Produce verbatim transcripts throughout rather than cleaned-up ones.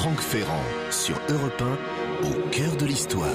Franck Ferrand sur Europe un, au cœur de l'histoire.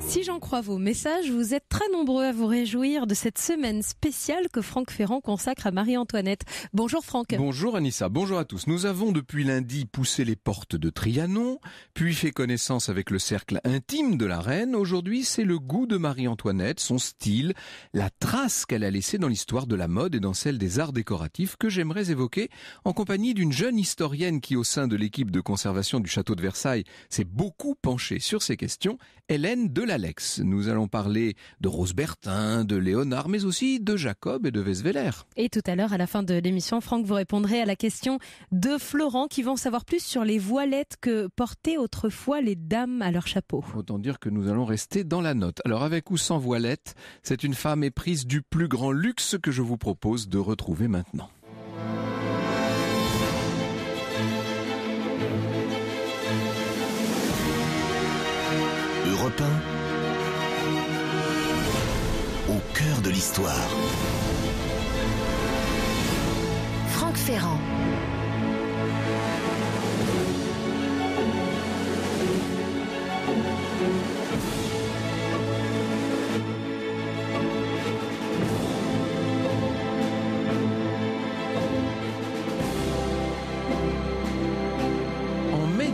Si j'en crois vos messages, vous êtes très nombreux à vous réjouir de cette semaine spéciale que Franck Ferrand consacre à Marie-Antoinette. Bonjour Franck. Bonjour Anissa, bonjour à tous. Nous avons depuis lundi poussé les portes de Trianon, puis fait connaissance avec le cercle intime de la reine. Aujourd'hui, c'est le goût de Marie-Antoinette, son style, la trace qu'elle a laissée dans l'histoire de la mode et dans celle des arts décoratifs que j'aimerais évoquer en compagnie d'une jeune historienne qui, au sein de l'équipe de conservation du château de Versailles, s'est beaucoup penchée sur ces questions, Hélène Delalex. Nous allons parler de Rose Bertin, de Léonard, mais aussi de Jacob et de deWeisweiler. Et tout à l'heure, à la fin de l'émission, Franck, vous répondrez à la question de Florent, qui veut en savoir plus sur les voilettes que portaient autrefois les dames à leur chapeau. Autant dire que nous allons rester dans la note. Alors, avec ou sans voilette, c'est une femme éprise du plus grand luxe que je vous propose de retrouver maintenant. Europe un. Au cœur de l'histoire. Franck Ferrand.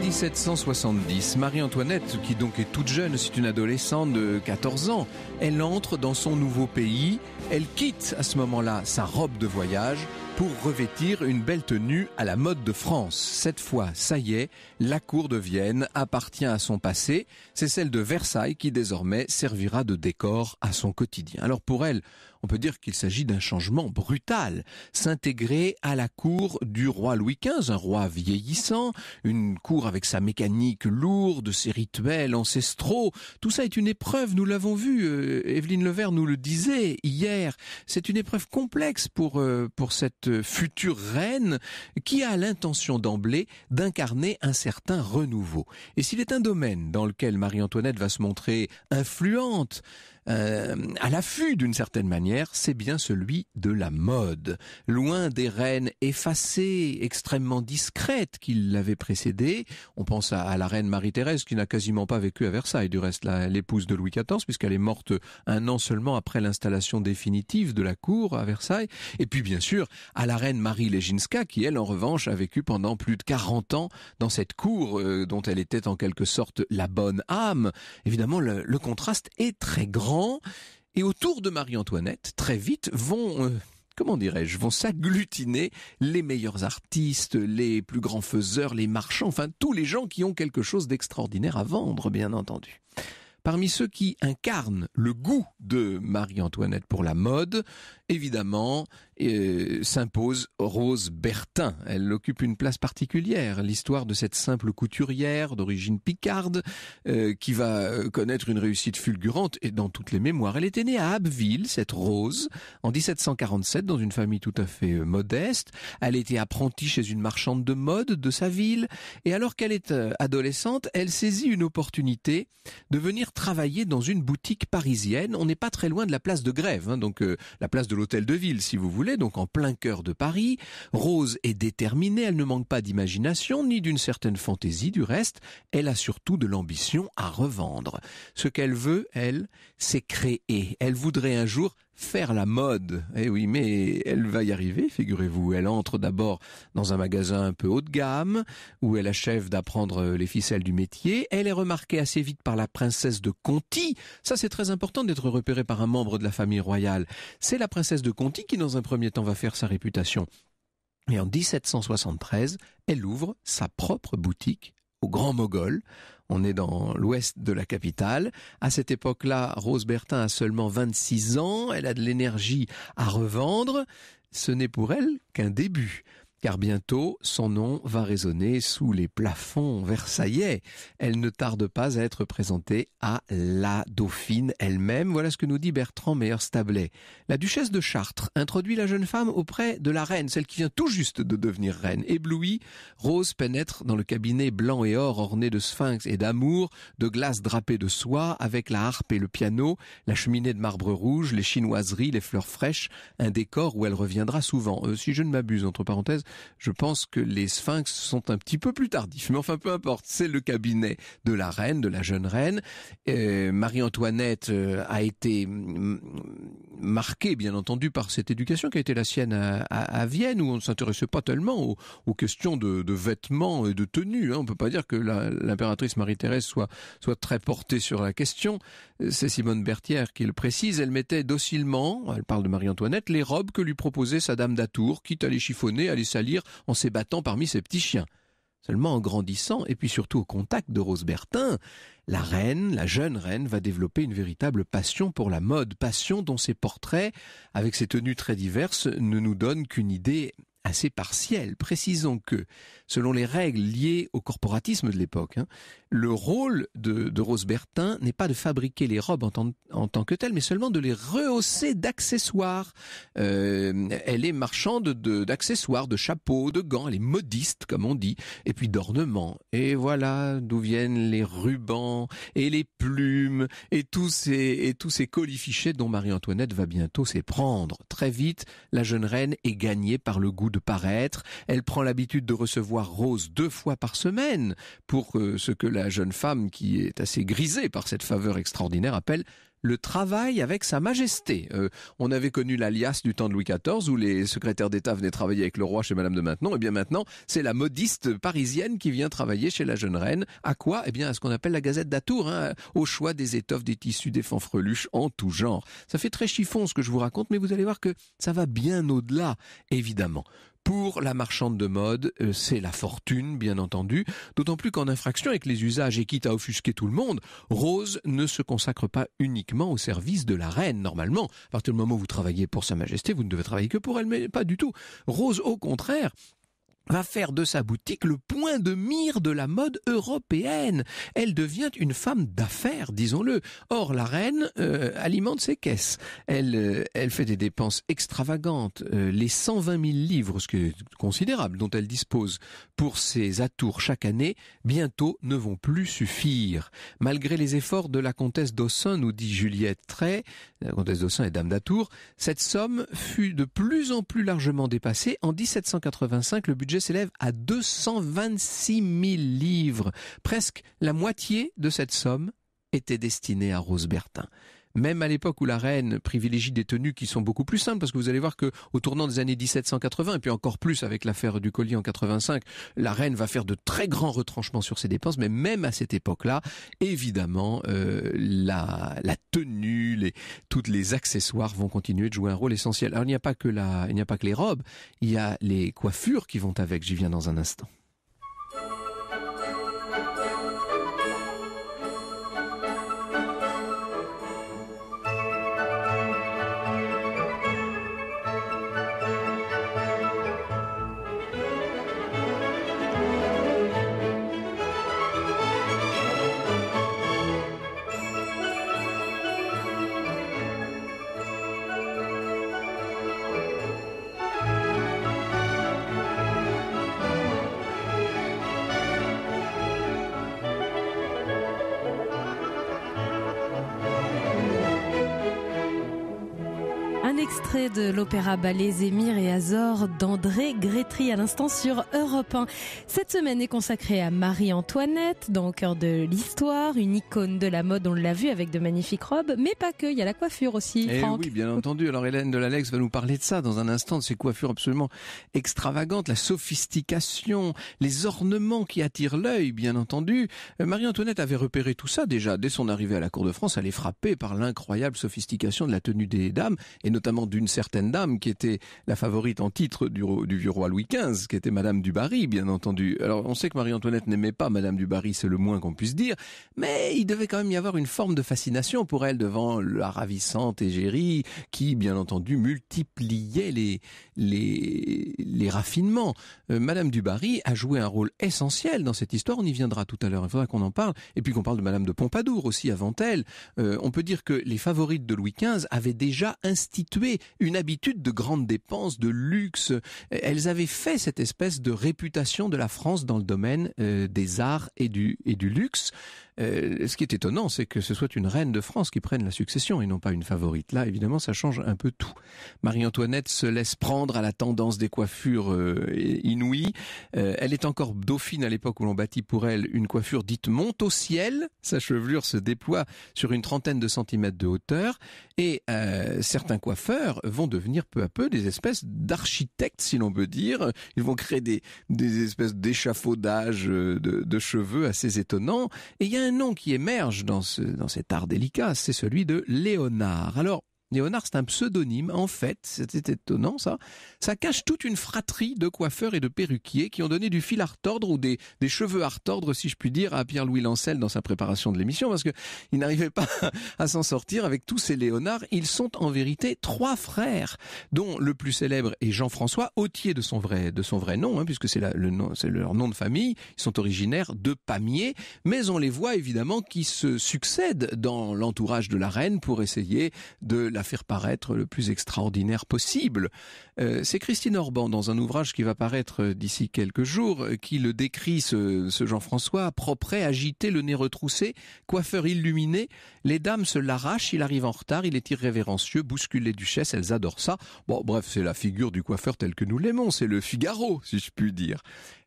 mille sept cent soixante-dix, Marie-Antoinette, qui donc est toute jeune, c'est une adolescente de quatorze ans, elle entre dans son nouveau pays, elle quitte à ce moment-là sa robe de voyage pour revêtir une belle tenue à la mode de France. Cette fois, ça y est, la cour de Vienne appartient à son passé, c'est celle de Versailles qui désormais servira de décor à son quotidien. Alors pour elle, on peut dire qu'il s'agit d'un changement brutal. S'intégrer à la cour du roi Louis quinze, un roi vieillissant, une cour avec sa mécanique lourde, ses rituels ancestraux, tout ça est une épreuve, nous l'avons vu, euh, Evelyne Levert nous le disait hier, c'est une épreuve complexe pour, euh, pour cette future reine qui a l'intention d'emblée d'incarner un certain renouveau. Et s'il est un domaine dans lequel Marie-Antoinette va se montrer influente, Euh, à l'affût d'une certaine manière, c'est bien celui de la mode. Loin des reines effacées, extrêmement discrètes qui l'avaient précédée, on pense à, à la reine Marie-Thérèse qui n'a quasiment pas vécu à Versailles, du reste la, l'épouse de Louis quatorze, puisqu'elle est morte un an seulement après l'installation définitive de la cour à Versailles, et puis bien sûr à la reine Marie Leszinska qui, elle, en revanche, a vécu pendant plus de quarante ans dans cette cour euh, dont elle était en quelque sorte la bonne âme. Évidemment, le, le contraste est très grand. Et autour de Marie-Antoinette, très vite, vont, euh, comment dirais-je, vont s'agglutiner les meilleurs artistes, les plus grands faiseurs, les marchands, enfin tous les gens qui ont quelque chose d'extraordinaire à vendre, bien entendu. Parmi ceux qui incarnent le goût de Marie-Antoinette pour la mode, évidemment, euh, s'impose Rose Bertin. Elle occupe une place particulière. L'histoire de cette simple couturière d'origine picarde euh, qui va connaître une réussite fulgurante est dans toutes les mémoires. Elle était née à Abbeville, cette Rose, en dix-sept cent quarante-sept, dans une famille tout à fait modeste. Elle était apprentie chez une marchande de mode de sa ville. Et alors qu'elle est adolescente, elle saisit une opportunité de venir travailler dans une boutique parisienne. On n'est pas très loin de la place de Grève, hein, donc euh, la place de l'Hôtel de Ville, si vous voulez, donc en plein cœur de Paris. Rose est déterminée, elle ne manque pas d'imagination, ni d'une certaine fantaisie. Du reste, elle a surtout de l'ambition à revendre. Ce qu'elle veut, elle, c'est créer. Elle voudrait un jour faire la mode. Eh oui, mais elle va y arriver, figurez-vous. Elle entre d'abord dans un magasin un peu haut de gamme, où elle achève d'apprendre les ficelles du métier. Elle est remarquée assez vite par la princesse de Conti. Ça, c'est très important d'être repéré par un membre de la famille royale. C'est la princesse de Conti qui, dans un premier temps, va faire sa réputation. Et en dix-sept cent soixante-treize, elle ouvre sa propre boutique au Grand Mogol. On est dans l'ouest de la capitale. À cette époque-là, Rose Bertin a seulement vingt-six ans. Elle a de l'énergie à revendre. Ce n'est pour elle qu'un début, car bientôt, son nom va résonner sous les plafonds versaillais. Elle ne tarde pas à être présentée à la dauphine elle-même. Voilà ce que nous dit Bertrand Meyer-Stablet. La duchesse de Chartres introduit la jeune femme auprès de la reine, celle qui vient tout juste de devenir reine. Éblouie, Rose pénètre dans le cabinet blanc et or orné de sphinx et d'amour, de glace drapée de soie, avec la harpe et le piano, la cheminée de marbre rouge, les chinoiseries, les fleurs fraîches, un décor où elle reviendra souvent. Euh, si je ne m'abuse, entre parenthèses, Je pense que les sphinx sont un petit peu plus tardifs. Mais enfin, peu importe, c'est le cabinet de la reine, de la jeune reine. Euh, Marie-Antoinette a été marquée, bien entendu, par cette éducation qui a été la sienne à, à, à Vienne, où on ne s'intéressait pas tellement aux, aux questions de, de vêtements et de tenues. Hein. On ne peut pas dire que la, l'impératrice Marie-Thérèse soit, soit très portée sur la question. C'est Simone Berthière qui le précise. Elle mettait docilement, elle parle de Marie-Antoinette, les robes que lui proposait sa dame d'atour, quitte à les chiffonner, à les salir en s'ébattant parmi ses petits chiens. Seulement en grandissant, et puis surtout au contact de Rose Bertin, la reine, la jeune reine, va développer une véritable passion pour la mode, passion dont ses portraits, avec ses tenues très diverses, ne nous donnent qu'une idée assez partielle. Précisons que, selon les règles liées au corporatisme de l'époque, hein, le rôle de, de Rose Bertin n'est pas de fabriquer les robes en tant, en tant que telles, mais seulement de les rehausser d'accessoires. Euh, elle est marchande de, d'accessoires, de chapeaux, de gants, elle est modiste, comme on dit, et puis d'ornements. Et voilà d'où viennent les rubans et les plumes et tous ces, et tous ces colifichets dont Marie-Antoinette va bientôt s'éprendre. Très vite, la jeune reine est gagnée par le goût de paraître. Elle prend l'habitude de recevoir Rose deux fois par semaine pour euh, ce que la jeune femme, qui est assez grisée par cette faveur extraordinaire, appelle le travail avec sa majesté. Euh, on avait connu l'alias du temps de Louis quatorze où les secrétaires d'État venaient travailler avec le roi chez Madame de Maintenon. Et bien maintenant, c'est la modiste parisienne qui vient travailler chez la jeune reine. À quoi? Eh bien à ce qu'on appelle la gazette d'atour, hein, au choix des étoffes, des tissus, des fanfreluches en tout genre. Ça fait très chiffon ce que je vous raconte, mais vous allez voir que ça va bien au-delà, évidemment. Pour la marchande de mode, c'est la fortune, bien entendu, d'autant plus qu'en infraction avec les usages et quitte à offusquer tout le monde, Rose ne se consacre pas uniquement au service de la reine. Normalement, à partir du moment où vous travaillez pour Sa Majesté, vous ne devez travailler que pour elle, mais pas du tout. Rose, au contraire, va faire de sa boutique le point de mire de la mode européenne. Elle devient une femme d'affaires, disons-le. Or, la reine euh, alimente ses caisses. Elle, euh, elle fait des dépenses extravagantes. Euh, les cent vingt mille livres, ce qui est considérable, dont elle dispose pour ses atours chaque année, bientôt ne vont plus suffire. Malgré les efforts de la comtesse d'Ossun, nous dit Juliette Très, la comtesse d'Ossun est dame d'atour, cette somme fut de plus en plus largement dépassée. En dix-sept cent quatre-vingt-cinq, le budget s'élève à deux cent vingt-six mille livres. Presque la moitié de cette somme était destinée à Rose Bertin. Même à l'époque où la reine privilégie des tenues qui sont beaucoup plus simples, parce que vous allez voir que au tournant des années dix-sept cent quatre-vingts, et puis encore plus avec l'affaire du collier en quatre-vingt-cinq, la reine va faire de très grands retranchements sur ses dépenses, mais même à cette époque-là, évidemment, euh, la, la tenue, les, toutes les accessoires vont continuer de jouer un rôle essentiel. Alors il n'y a pas que la, il n'y a pas que les robes, il y a les coiffures qui vont avec, j'y viens dans un instant. Extrait de l'opéra ballet Zémir et Azor d'André Grétry à l'instant sur Europe un. Cette semaine est consacrée à Marie-Antoinette dans Au cœur de l'histoire, une icône de la mode, on l'a vu avec de magnifiques robes, mais pas que, il y a la coiffure aussi, et Franck. Oui, bien entendu. Alors Hélène Delalex va nous parler de ça dans un instant, de ces coiffures absolument extravagantes, la sophistication, les ornements qui attirent l'œil, bien entendu. Marie-Antoinette avait repéré tout ça déjà. Dès son arrivée à la cour de France, elle est frappée par l'incroyable sophistication de la tenue des dames, et notamment d'une certaine dame qui était la favorite en titre du, du vieux roi Louis quinze, qui était Madame du Barry, bien entendu. Alors on sait que Marie-Antoinette n'aimait pas Madame du Barry, c'est le moins qu'on puisse dire, mais il devait quand même y avoir une forme de fascination pour elle devant la ravissante égérie qui, bien entendu, multipliait les, les, les raffinements. Euh, Madame du Barry a joué un rôle essentiel dans cette histoire, on y viendra tout à l'heure, il faudra qu'on en parle, et puis qu'on parle de Madame de Pompadour aussi avant elle. Euh, on peut dire que les favorites de Louis quinze avaient déjà institué constitué une habitude de grandes dépenses, de luxe. Elles avaient fait cette espèce de réputation de la France dans le domaine euh, des arts et du, et du luxe. Euh, ce qui est étonnant, c'est que ce soit une reine de France qui prenne la succession et non pas une favorite. Là, évidemment, ça change un peu tout. Marie-Antoinette se laisse prendre à la tendance des coiffures euh, inouïes. Euh, elle est encore dauphine à l'époque où l'on bâtit pour elle une coiffure dite monte au ciel. Sa chevelure se déploie sur une trentaine de centimètres de hauteur et euh, certains coiffeurs vont devenir peu à peu des espèces d'architectes, si l'on peut dire. Ils vont créer des, des espèces d'échafaudages de, de cheveux assez étonnants. Et il y a un nom qui émerge dans, ce, dans cet art délicat, c'est celui de Léonard. Alors, Léonard, c'est un pseudonyme, en fait, c'était étonnant ça, ça cache toute une fratrie de coiffeurs et de perruquiers qui ont donné du fil à retordre ou des, des cheveux à retordre, si je puis dire, à Pierre-Louis Lancel dans sa préparation de l'émission, parce que il n'arrivait pas à s'en sortir avec tous ces Léonards. Ils sont en vérité trois frères, dont le plus célèbre est Jean-François Autier de son vrai, de son vrai nom, hein, puisque c'est le nom, c'est leur nom de famille. Ils sont originaires de Pamiers, mais on les voit évidemment qui se succèdent dans l'entourage de la reine pour essayer de la faire paraître le plus extraordinaire possible. Euh, c'est Christine Orban, dans un ouvrage qui va paraître d'ici quelques jours, qui le décrit, ce, ce Jean-François, propret, agité, le nez retroussé, coiffeur illuminé. Les dames se l'arrachent, il arrive en retard, il est irrévérencieux, bouscule les duchesses, elles adorent ça. Bon, bref, c'est la figure du coiffeur tel que nous l'aimons, c'est le Figaro, si je puis dire.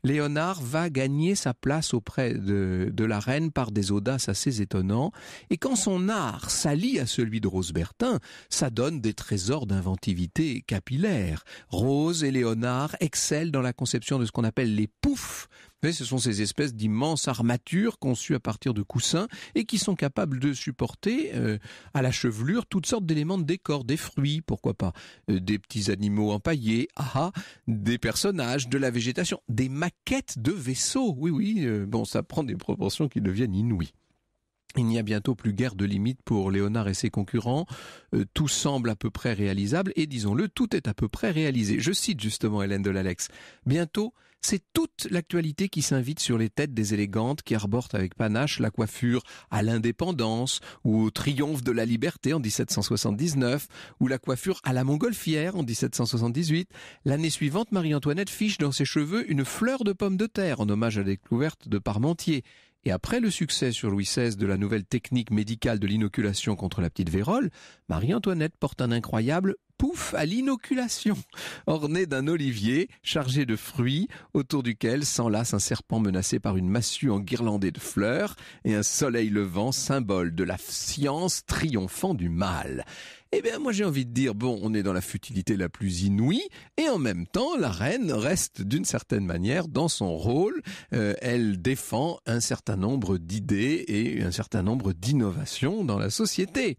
Léonard va gagner sa place auprès de, de la reine par des audaces assez étonnantes, et quand son art s'allie à celui de Rose Bertin, ça donne des trésors d'inventivité capillaire. Rose et Léonard excellent dans la conception de ce qu'on appelle les poufs. Mais ce sont ces espèces d'immenses armatures conçues à partir de coussins et qui sont capables de supporter euh, à la chevelure toutes sortes d'éléments de décor, des fruits, pourquoi pas, euh, des petits animaux empaillés, aha, des personnages, de la végétation, des maquettes de vaisseaux. Oui, oui, euh, bon, ça prend des proportions qui deviennent inouïes. Il n'y a bientôt plus guère de limite pour Léonard et ses concurrents. Euh, tout semble à peu près réalisable et, disons-le, tout est à peu près réalisé. Je cite justement Hélène Delalex. Bientôt, c'est toute l'actualité qui s'invite sur les têtes des élégantes qui arborent avec panache la coiffure à l'indépendance ou au triomphe de la liberté en dix-sept cent soixante-dix-neuf ou la coiffure à la montgolfière en dix-sept cent soixante-dix-huit. L'année suivante, Marie-Antoinette fiche dans ses cheveux une fleur de pomme de terre en hommage à la découverte de Parmentier. Et après le succès sur Louis seize de la nouvelle technique médicale de l'inoculation contre la petite vérole, Marie-Antoinette porte un incroyable pouf à l'inoculation, orné d'un olivier chargé de fruits, autour duquel s'enlace un serpent menacé par une massue enguirlandée de fleurs et un soleil levant, symbole de la science triomphant du mal. Eh bien, moi j'ai envie de dire, bon, on est dans la futilité la plus inouïe, et en même temps, la reine reste d'une certaine manière dans son rôle. Euh, elle défend un certain nombre d'idées et un certain nombre d'innovations dans la société.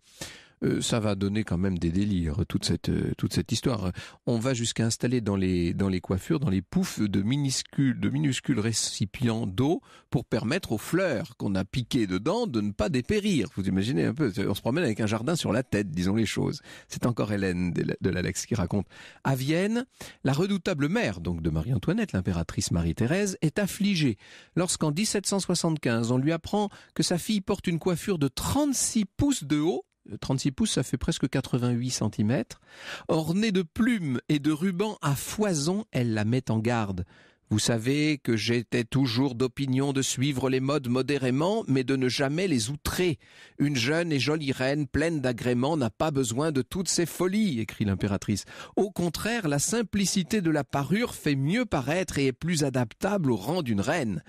Euh, ça va donner quand même des délires, toute cette, euh, toute cette histoire. On va jusqu'à installer dans les, dans les coiffures, dans les poufs, de minuscules, de minuscules récipients d'eau pour permettre aux fleurs qu'on a piquées dedans de ne pas dépérir. Vous imaginez un peu, on se promène avec un jardin sur la tête, disons les choses. C'est encore Hélène Delalex qui raconte. À Vienne, la redoutable mère donc de Marie-Antoinette, l'impératrice Marie-Thérèse, est affligée lorsqu'en dix-sept cent soixante-quinze, on lui apprend que sa fille porte une coiffure de trente-six pouces de haut. trente-six pouces, ça fait presque quatre-vingt-huit centimètres. Ornée de plumes et de rubans à foison, elle la met en garde. « Vous savez que j'étais toujours d'opinion de suivre les modes modérément, mais de ne jamais les outrer. Une jeune et jolie reine pleine d'agréments n'a pas besoin de toutes ces folies, » écrit l'impératrice. « Au contraire, la simplicité de la parure fait mieux paraître et est plus adaptable au rang d'une reine. »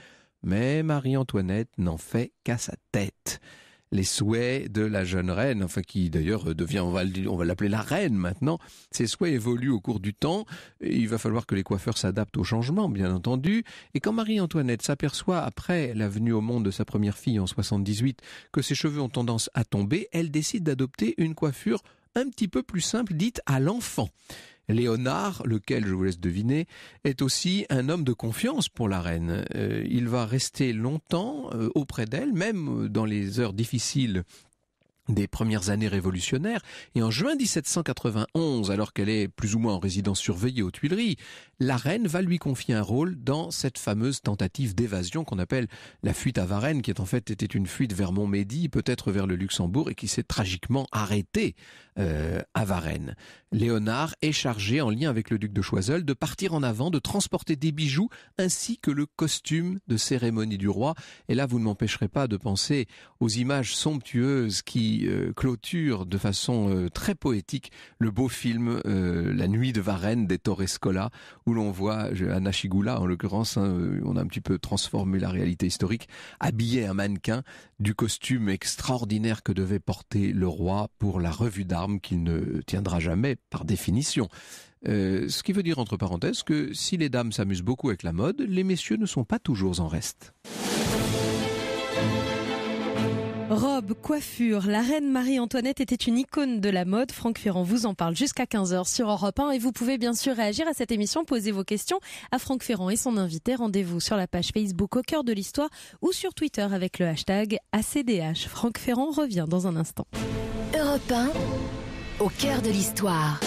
Mais Marie-Antoinette n'en fait qu'à sa tête. Les souhaits de la jeune reine, enfin qui d'ailleurs devient, on va le dire, on va l'appeler la reine maintenant, ces souhaits évoluent au cours du temps. Il va falloir que les coiffeurs s'adaptent au changement, bien entendu. Et quand Marie-Antoinette s'aperçoit, après la venue au monde de sa première fille en soixante-dix-huit, que ses cheveux ont tendance à tomber, elle décide d'adopter une coiffure un petit peu plus simple, dite à l'enfant. Léonard, lequel, je vous laisse deviner, est aussi un homme de confiance pour la reine. Euh, il va rester longtemps euh, auprès d'elle, même dans les heures difficiles des premières années révolutionnaires, et en juin dix-sept cent quatre-vingt-onze, alors qu'elle est plus ou moins en résidence surveillée aux Tuileries, la reine va lui confier un rôle dans cette fameuse tentative d'évasion qu'on appelle la fuite à Varennes, qui est en fait était une fuite vers Montmédy, peut-être vers le Luxembourg, et qui s'est tragiquement arrêtée euh, à Varennes. Léonard est chargé, en lien avec le duc de Choiseul, de partir en avant, de transporter des bijoux, ainsi que le costume de cérémonie du roi. Et là, vous ne m'empêcherez pas de penser aux images somptueuses qui clôture de façon très poétique le beau film euh, La nuit de Varennes des Torres Scola, où l'on voit Anna Chigula, en l'occurrence, hein, on a un petit peu transformé la réalité historique, habiller un mannequin du costume extraordinaire que devait porter le roi pour la revue d'armes qu'il ne tiendra jamais par définition. Euh, ce qui veut dire, entre parenthèses, que si les dames s'amusent beaucoup avec la mode, les messieurs ne sont pas toujours en reste. Robe, coiffure, la reine Marie-Antoinette était une icône de la mode. Franck Ferrand vous en parle jusqu'à quinze heures sur Europe un, et vous pouvez bien sûr réagir à cette émission, poser vos questions à Franck Ferrand et son invité. Rendez-vous sur la page Facebook Au cœur de l'histoire ou sur Twitter avec le hashtag A C D H. Franck Ferrand revient dans un instant. Europe un, Au cœur de l'histoire.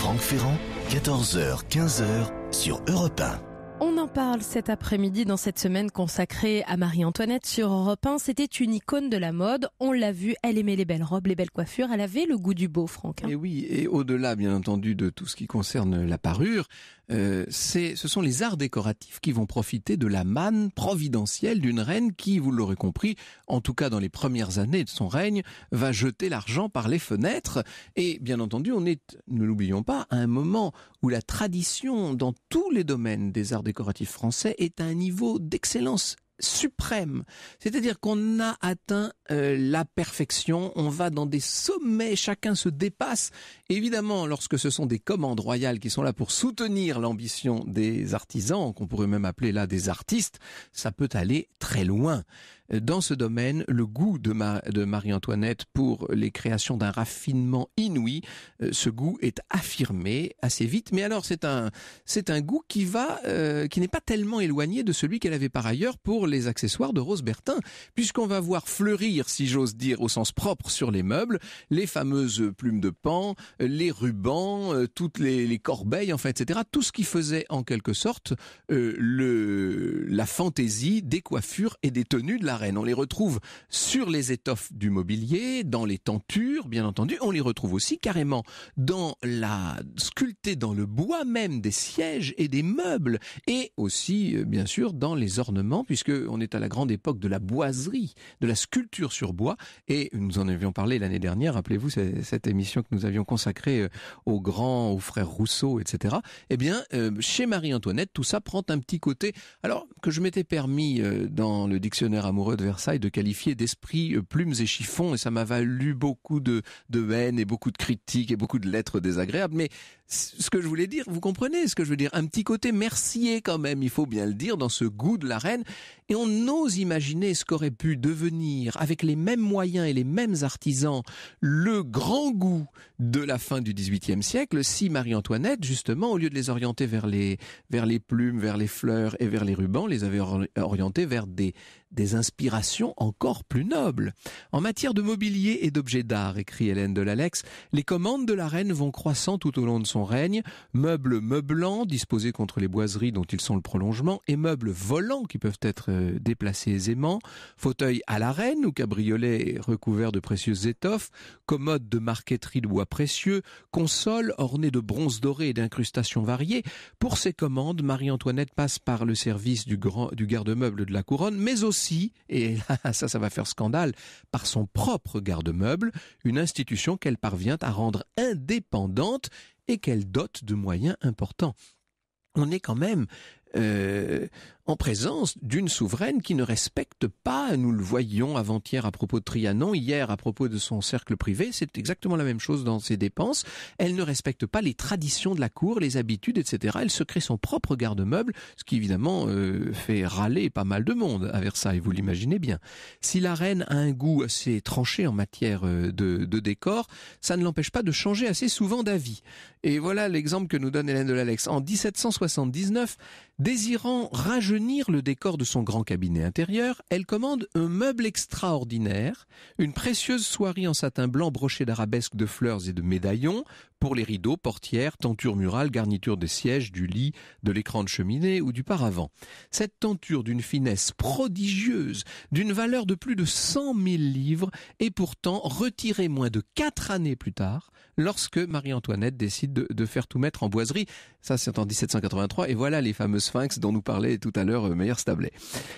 Franck Ferrand, quatorze heures, quinze heures sur Europe un. On en parle cet après-midi dans cette semaine consacrée à Marie-Antoinette sur Europe un. C'était une icône de la mode. On l'a vu, elle aimait les belles robes, les belles coiffures. Elle avait le goût du beau, Franck. Hein. Et oui, et au-delà, bien entendu, de tout ce qui concerne la parure, euh, c'est, ce sont les arts décoratifs qui vont profiter de la manne providentielle d'une reine qui, vous l'aurez compris, en tout cas dans les premières années de son règne, va jeter l'argent par les fenêtres. Et bien entendu, on est, ne l'oublions pas, à un moment où la tradition dans tous les domaines des arts décoratif français est à un niveau d'excellence suprême. C'est-à-dire qu'on a atteint euh, la perfection, on va dans des sommets, chacun se dépasse. Évidemment, lorsque ce sont des commandes royales qui sont là pour soutenir l'ambition des artisans, qu'on pourrait même appeler là des artistes, ça peut aller très loin. Dans ce domaine, le goût de, Ma- de Marie-Antoinette pour les créations d'un raffinement inouï, euh, ce goût est affirmé assez vite. Mais alors, c'est un, c'est un goût qui va, euh, qui n'est pas tellement éloigné de celui qu'elle avait par ailleurs pour les accessoires de Rose Bertin, puisqu'on va voir fleurir, si j'ose dire, au sens propre sur les meubles, les fameuses plumes de paon, les rubans, euh, toutes les, les corbeilles, enfin, et cetera. Tout ce qui faisait, en quelque sorte, euh, le, la fantaisie des coiffures et des tenues de la reine. On les retrouve sur les étoffes du mobilier, dans les tentures, bien entendu. On les retrouve aussi carrément dans la sculptée dans le bois même des sièges et des meubles, et aussi bien sûr dans les ornements, puisque on est à la grande époque de la boiserie, de la sculpture sur bois, et nous en avions parlé l'année dernière. Rappelez-vous cette émission que nous avions consacrée aux grands, aux frères Rousseau, et cetera. Eh bien, chez Marie-Antoinette, tout ça prend un petit côté, alors que je m'étais permis dans le dictionnaire amoureux de Versailles de qualifier d'esprit plumes et chiffons, et ça m'a valu beaucoup de, de haine et beaucoup de critiques et beaucoup de lettres désagréables, mais ce que je voulais dire, vous comprenez ce que je veux dire, un petit côté mercier quand même, il faut bien le dire, dans ce goût de la reine, et on ose imaginer ce qu'aurait pu devenir, avec les mêmes moyens et les mêmes artisans, le grand goût de la fin du dix-huitième siècle, si Marie-Antoinette, justement, au lieu de les orienter vers les, vers les plumes, vers les fleurs et vers les rubans, les avait orientés vers des, des inspirations encore plus nobles. En matière de mobilier et d'objets d'art, écrit Hélène Delalex, les commandes de la reine vont croissant tout au long de son règne. Meubles meublants, disposés contre les boiseries dont ils sont le prolongement, et meubles volants qui peuvent être déplacés aisément, fauteuils à la reine ou cabriolets recouverts de précieuses étoffes, commodes de marqueterie de bois précieux, consoles ornées de bronze doré et d'incrustations variées. Pour ces commandes, Marie-Antoinette passe par le service du, grand, du garde-meuble de la couronne, mais aussi, et ça, ça va faire scandale, par son propre garde-meuble, une institution qu'elle parvient à rendre indépendante et qu'elle dote de moyens importants. On est quand même euh, en présence d'une souveraine qui ne respecte pas, nous le voyions avant-hier à propos de Trianon, hier à propos de son cercle privé, c'est exactement la même chose dans ses dépenses, elle ne respecte pas les traditions de la cour, les habitudes, et cetera. Elle se crée son propre garde-meuble, ce qui évidemment euh, fait râler pas mal de monde à Versailles, vous l'imaginez bien. Si la reine a un goût assez tranché en matière de, de décor, ça ne l'empêche pas de changer assez souvent d'avis. Et voilà l'exemple que nous donne Hélène Delalex. En dix-sept cent soixante-dix-neuf, désirant rajeuner tenir le décor de son grand cabinet intérieur, elle commande un meuble extraordinaire, une précieuse soierie en satin blanc broché d'arabesques, de fleurs et de médaillons, pour les rideaux, portières, tentures murales, garnitures des sièges, du lit, de l'écran de cheminée ou du paravent. Cette tenture d'une finesse prodigieuse, d'une valeur de plus de cent mille livres, et pourtant retirée moins de quatre années plus tard, lorsque Marie-Antoinette décide de, de faire tout mettre en boiserie. Ça, c'est en dix-sept cent quatre-vingt-trois, et voilà les fameux sphinx dont nous parlait tout à l'heure Meyer-Stablet.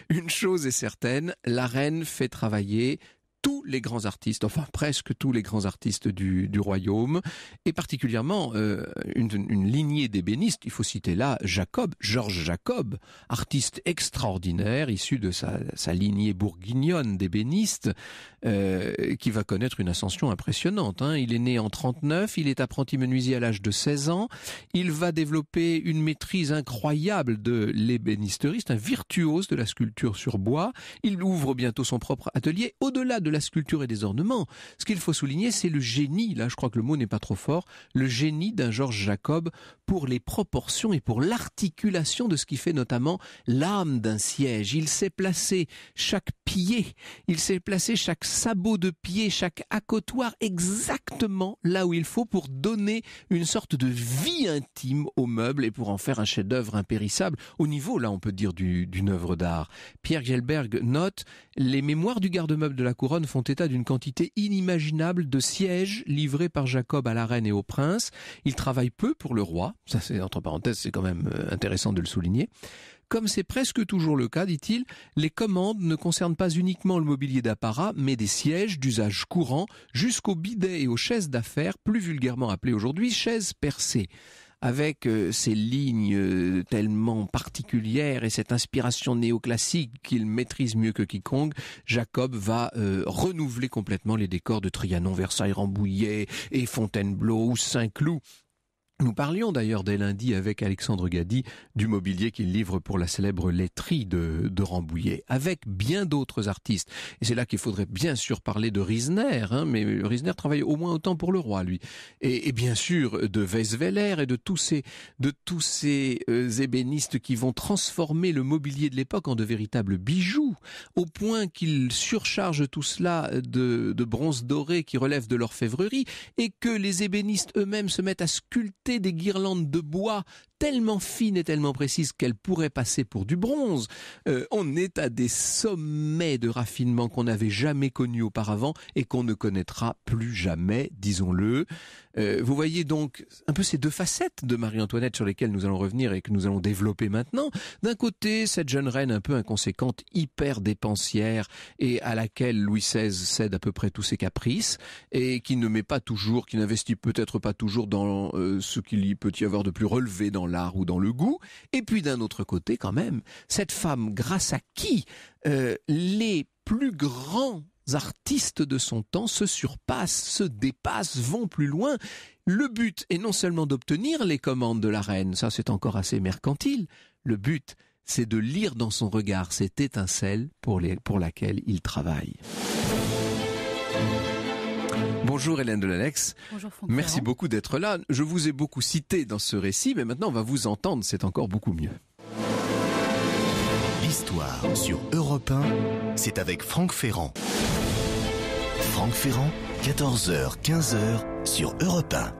Une chose est certaine, la reine fait travailler tous les grands artistes, enfin presque tous les grands artistes du, du royaume, et particulièrement euh, une, une lignée d'ébénistes. Il faut citer là Jacob, Georges Jacob, artiste extraordinaire, issu de sa, sa lignée bourguignonne d'ébénistes, euh, qui va connaître une ascension impressionnante, hein. Il est né en trente-neuf, il est apprenti menuisier à l'âge de seize ans, il va développer une maîtrise incroyable de l'ébénisterie, un virtuose de la sculpture sur bois. Il ouvre bientôt son propre atelier, au-delà de de la sculpture et des ornements. Ce qu'il faut souligner, c'est le génie, là je crois que le mot n'est pas trop fort, le génie d'un Georges Jacob pour les proportions et pour l'articulation de ce qui fait notamment l'âme d'un siège. Il sait placer chaque pied, il sait placer chaque sabot de pied, chaque accotoir exactement là où il faut pour donner une sorte de vie intime au meuble et pour en faire un chef-d'œuvre impérissable, au niveau, là on peut dire, du, d'une œuvre d'art. Pierre Gelberg note, les mémoires du garde-meuble de la couronne font état d'une quantité inimaginable de sièges livrés par Jacob à la reine et au prince. Il travaille peu pour le roi, ça c'est entre parenthèses, c'est quand même intéressant de le souligner. Comme c'est presque toujours le cas, dit-il, les commandes ne concernent pas uniquement le mobilier d'apparat, mais des sièges d'usage courant jusqu'aux bidets et aux chaises d'affaires, plus vulgairement appelées aujourd'hui chaises percées. Avec euh, ces lignes euh, tellement particulières et cette inspiration néoclassique qu'il maîtrise mieux que quiconque, Jacob va euh, renouveler complètement les décors de Trianon, Versailles, Rambouillet et Fontainebleau ou Saint-Cloud. Nous parlions d'ailleurs dès lundi avec Alexandre Gadi du mobilier qu'il livre pour la célèbre laiterie de, de Rambouillet, avec bien d'autres artistes. Et c'est là qu'il faudrait bien sûr parler de Riesener, hein, mais Riesener travaille au moins autant pour le roi, lui. Et, et bien sûr de deWeisweiler et de tous ces, de tous ces euh, ébénistes qui vont transformer le mobilier de l'époque en de véritables bijoux, au point qu'ils surchargent tout cela de, de bronze doré qui relève de l'orfèvrerie, et que les ébénistes eux-mêmes se mettent à sculpter des guirlandes de bois tellement fines et tellement précises qu'elles pourraient passer pour du bronze. Euh, on est à des sommets de raffinement qu'on n'avait jamais connus auparavant et qu'on ne connaîtra plus jamais, disons-le. Euh, vous voyez donc un peu ces deux facettes de Marie-Antoinette sur lesquelles nous allons revenir et que nous allons développer maintenant. D'un côté, cette jeune reine un peu inconséquente, hyper dépensière et à laquelle Louis seize cède à peu près tous ses caprices et qui ne met pas toujours, qui n'investit peut-être pas toujours dans euh, ce qu'il y peut y avoir de plus relevé dans l'art ou dans le goût. Et puis d'un autre côté quand même, cette femme grâce à qui euh, les plus grands artistes de son temps se surpassent, se dépassent, vont plus loin. Le but est non seulement d'obtenir les commandes de la reine, ça c'est encore assez mercantile, le but c'est de lire dans son regard cette étincelle pour, les, pour laquelle il travaille. Bonjour Hélène Delalex. Bonjour Franck. Merci Ferrand. Beaucoup d'être là. Je vous ai beaucoup cité dans ce récit, mais maintenant on va vous entendre, c'est encore beaucoup mieux. L'histoire sur Europe un, c'est avec Franck Ferrand. Franck Ferrand, quatorze heures quinze heures sur Europe un.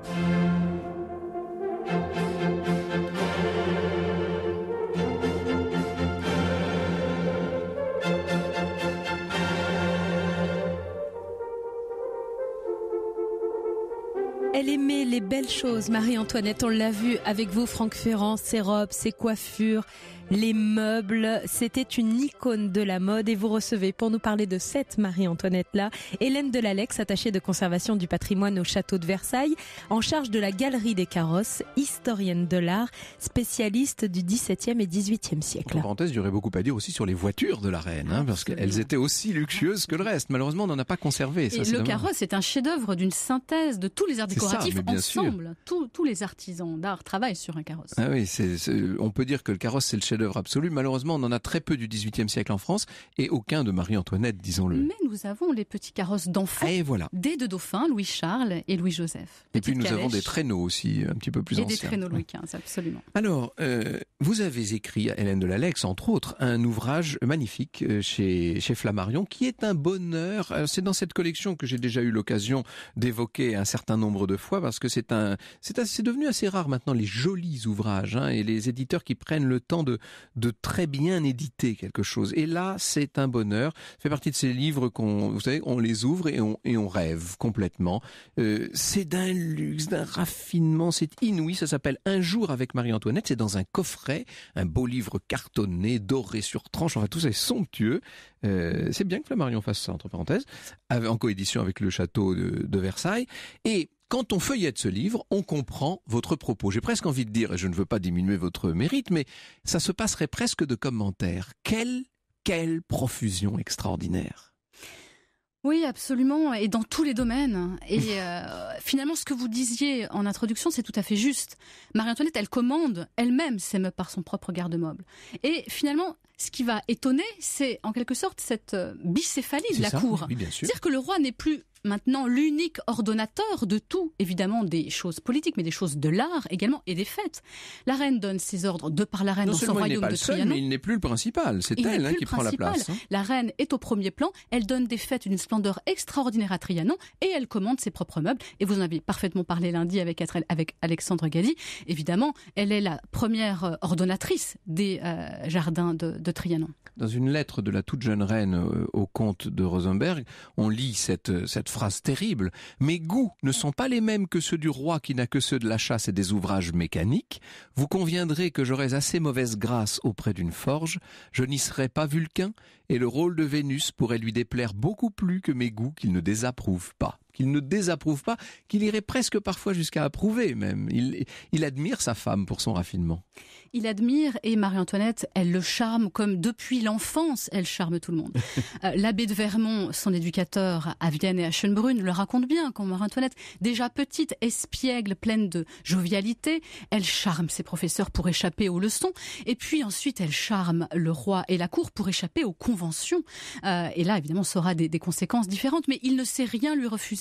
Elle aimait les belles choses, Marie-Antoinette, on l'a vu avec vous, Franck Ferrand, ses robes, ses coiffures, les meubles, c'était une icône de la mode et vous recevez pour nous parler de cette Marie-Antoinette-là, Hélène Delalex, attachée de conservation du patrimoine au château de Versailles, en charge de la galerie des carrosses, historienne de l'art, spécialiste du dix-septième et dix-huitième siècle. En parenthèse, il y aurait beaucoup à dire aussi sur les voitures de la reine, hein, parce qu'elles étaient aussi luxueuses que le reste, malheureusement on n'en a pas conservé. Ça, et c'est le dommage. Carrosse est un chef-d'œuvre d'une synthèse de tous les arts décoratifs. Ça, ensemble, tous, tous les artisans d'art travaillent sur un carrosse. Ah oui, c'est, c'est, on peut dire que le carrosse c'est le chef-d'œuvre absolu. Malheureusement, on en a très peu du dix-huitième siècle en France et aucun de Marie-Antoinette, disons-le. Mais nous nous avons les petits carrosses d'enfants, et voilà, des deux dauphins, Louis-Charles et Louis-Joseph. Et puis nous calèche. avons des traîneaux aussi, un petit peu plus et anciens. Et des traîneaux Louis quinze, absolument. Alors, euh, vous avez écrit, à Hélène Delalex, entre autres, un ouvrage magnifique chez, chez Flammarion, qui est un bonheur. C'est dans cette collection que j'ai déjà eu l'occasion d'évoquer un certain nombre de fois, parce que c'est un, c'est, c'est devenu assez rare maintenant, les jolis ouvrages, hein, et les éditeurs qui prennent le temps de, de très bien éditer quelque chose. Et là, c'est un bonheur. Ça fait partie de ces livres qu'on, vous savez, on les ouvre et on, et on rêve complètement. Euh, c'est d'un luxe, d'un raffinement, c'est inouï. Ça s'appelle Un jour avec Marie-Antoinette. C'est dans un coffret, un beau livre cartonné, doré sur tranche. Enfin, tout ça est somptueux. Euh, c'est bien que Flammarion fasse ça, entre parenthèses, en coédition avec le château de, de Versailles. Et quand on feuillette ce livre, on comprend votre propos. J'ai presque envie de dire, et je ne veux pas diminuer votre mérite, mais ça se passerait presque de commentaires. Quelle, quelle profusion extraordinaire! Oui, absolument, et dans tous les domaines. Et euh, finalement, ce que vous disiez en introduction, c'est tout à fait juste. Marie-Antoinette, elle commande elle-même ses meubles par son propre garde-meuble. Et finalement, ce qui va étonner, c'est en quelque sorte cette bicéphalie c'est de la ça, cour. Oui, bien sûr. C'est-à-dire que le roi n'est plus maintenant l'unique ordonnateur de tout, évidemment des choses politiques, mais des choses de l'art également, et des fêtes. La reine donne ses ordres de par la reine non dans son royaume de Trianon. Mais il n'est plus le principal, c'est il elle hein, qui prend la place. Hein. La reine est au premier plan, elle donne des fêtes d'une splendeur extraordinaire à Trianon, et elle commande ses propres meubles. Et vous en avez parfaitement parlé lundi avec, avec Alexandre Galli. Évidemment, elle est la première ordonnatrice des euh, jardins de, de Trianon. Dans une lettre de la toute jeune reine euh, au comte de Rosenberg, on lit cette, cette phrase terrible. « Mes goûts ne sont pas les mêmes que ceux du roi qui n'a que ceux de la chasse et des ouvrages mécaniques. Vous conviendrez que j'aurais assez mauvaise grâce auprès d'une forge. Je n'y serais pas Vulcain et le rôle de Vénus pourrait lui déplaire beaucoup plus que mes goûts qu'il ne désapprouve pas. » Qu'il ne désapprouve pas, qu'il irait presque parfois jusqu'à approuver même. Il, il admire sa femme pour son raffinement. Il admire, et Marie-Antoinette, elle le charme comme depuis l'enfance, elle charme tout le monde. euh, l'abbé de Vermont, son éducateur à Vienne et à Schönbrunn, le raconte bien quand Marie-Antoinette, déjà petite, espiègle, pleine de jovialité, elle charme ses professeurs pour échapper aux leçons, et puis ensuite elle charme le roi et la cour pour échapper aux conventions. Euh, et là, évidemment, ça aura des, des conséquences différentes, mais il ne sait rien lui refuser.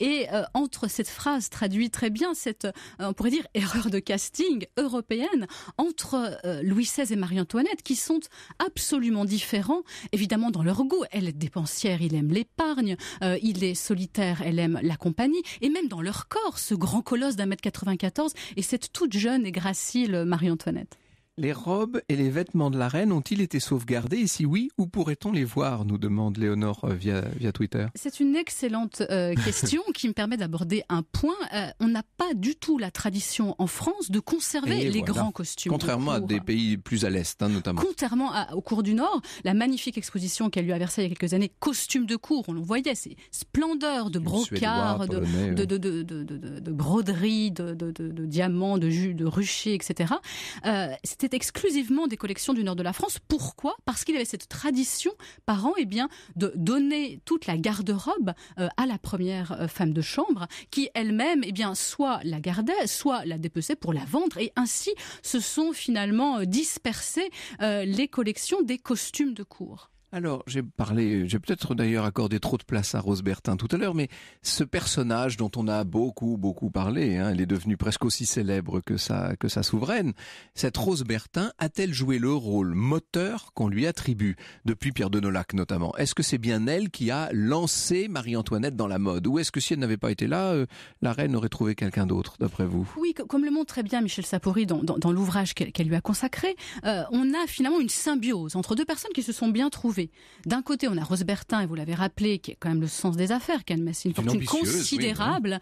Et euh, entre cette phrase traduit très bien cette, euh, on pourrait dire, erreur de casting européenne entre euh, Louis seize et Marie-Antoinette, qui sont absolument différents, évidemment dans leur goût. Elle est dépensière, il aime l'épargne, euh, il est solitaire, elle aime la compagnie, et même dans leur corps, ce grand colosse d'un mètre quatre-vingt-quatorze et cette toute jeune et gracile Marie-Antoinette. Les robes et les vêtements de la reine ont-ils été sauvegardés? Et si oui, où pourrait-on les voir? Nous demande Léonard via, via Twitter. C'est une excellente euh, question qui me permet d'aborder un point. Euh, on n'a pas du tout la tradition en France de conserver et les voilà. grands costumes. Contrairement à des pays plus à l'Est, hein, notamment. Contrairement à, au cours du Nord, la magnifique exposition qui a lieu à Versailles il y a quelques années, costumes de cour, on le voyait, ces splendeurs de brocart, de, de, de, de, de, de, de broderies, de, de, de, de diamants, de, jus, de ruchers, et cetera. Euh, c'était exclusivement des collections du nord de la France. Pourquoi? Parce qu'il avait cette tradition par an, eh bien, de donner toute la garde-robe euh, à la première euh, femme de chambre, qui elle-même, eh bien, soit la gardait, soit la dépeçait pour la vendre, et ainsi se sont finalement dispersées euh, les collections des costumes de cour. Alors, j'ai parlé, j'ai peut-être d'ailleurs accordé trop de place à Rose Bertin tout à l'heure, mais ce personnage dont on a beaucoup, beaucoup parlé, hein, elle est devenue presque aussi célèbre que sa, que sa souveraine, cette Rose Bertin a-t-elle joué le rôle moteur qu'on lui attribue, depuis Pierre de Nolac notamment? Est-ce que c'est bien elle qui a lancé Marie-Antoinette dans la mode? Ou est-ce que si elle n'avait pas été là, euh, la reine aurait trouvé quelqu'un d'autre, d'après vous? Oui, comme le montre très bien Michel Sapori dans, dans, dans l'ouvrage qu'elle, qu'elle lui a consacré, euh, on a finalement une symbiose entre deux personnes qui se sont bien trouvées. D'un côté, on a Rose Bertin, et vous l'avez rappelé, qui a quand même le sens des affaires, qui a une fortune considérable,